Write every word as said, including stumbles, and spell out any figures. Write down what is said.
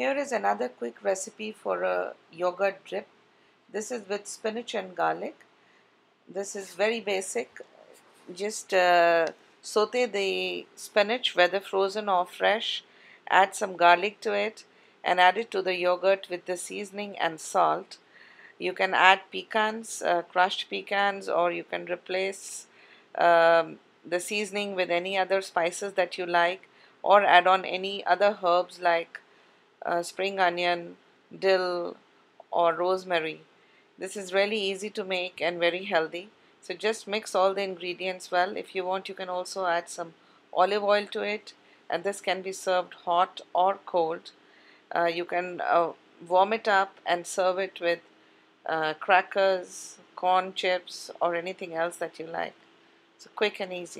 Here is another quick recipe for a yogurt drip. This is with spinach and garlic. This is very basic. Just uh, saute the spinach, whether frozen or fresh, add some garlic to it and add it to the yogurt with the seasoning and salt. You can add pecans, uh, crushed pecans, or you can replace um, the seasoning with any other spices that you like, or add on any other herbs like uh, spring onion, dill, or rosemary. This is really easy to make and very healthy. So just mix all the ingredients well. If you want, you can also add some olive oil to it, and this can be served hot or cold. Uh, you can uh, warm it up and serve it with uh, crackers, corn chips, or anything else that you like. So quick and easy.